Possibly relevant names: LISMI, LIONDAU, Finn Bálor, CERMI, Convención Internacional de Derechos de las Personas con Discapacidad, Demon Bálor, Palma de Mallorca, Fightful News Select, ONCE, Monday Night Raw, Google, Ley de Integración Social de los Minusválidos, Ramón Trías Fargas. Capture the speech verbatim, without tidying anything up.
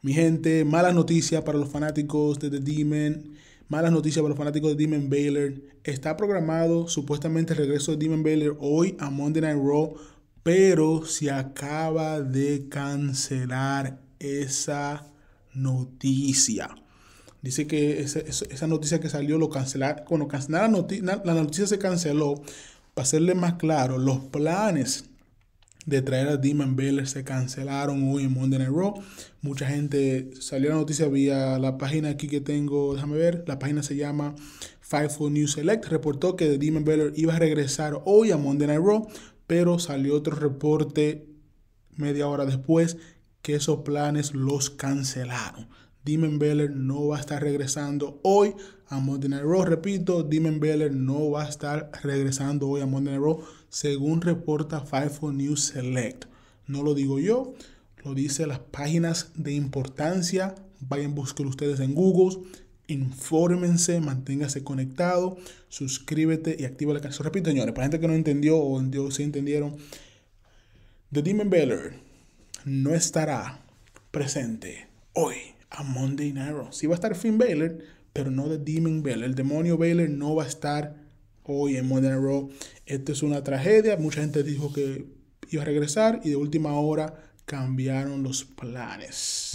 Mi gente, malas noticias para los fanáticos de The Demon. Malas noticias para los fanáticos de Demon Bálor. Está programado supuestamente el regreso de Demon Bálor hoy a Monday Night Raw, pero se acaba de cancelar esa noticia. Dice que esa, esa noticia que salió, lo cancelar, cuando cancelaron la noticia, la noticia se canceló. Para hacerle más claro, los planes de traer a Demon Bálor se cancelaron hoy en Monday Night Raw. Mucha gente salió la noticia vía la página aquí que tengo, déjame ver, la página se llama Fightful News Select. Reportó que Demon Bálor iba a regresar hoy a Monday Night Raw, pero salió otro reporte media hora después que esos planes los cancelaron. Demon Bálor no va a estar regresando hoy a Monday Night Raw. Repito, Demon Bálor no va a estar regresando hoy a Monday Night Raw, según reporta Fightful News Select. No lo digo yo, lo dicen las páginas de importancia. Vayan, búsquenlo ustedes en Google, infórmense, manténgase conectado, suscríbete y activa la canción. Repito, señores, para gente que no entendió o no se entendieron, The Demon Bálor no estará presente hoy a Monday Night Raw. Sí va a estar Finn Bálor, pero no The Demon Bálor. El demonio Bálor no va a estar hoy en Monday Night Raw. Esto es una tragedia. Mucha gente dijo que iba a regresar y de última hora cambiaron los planes.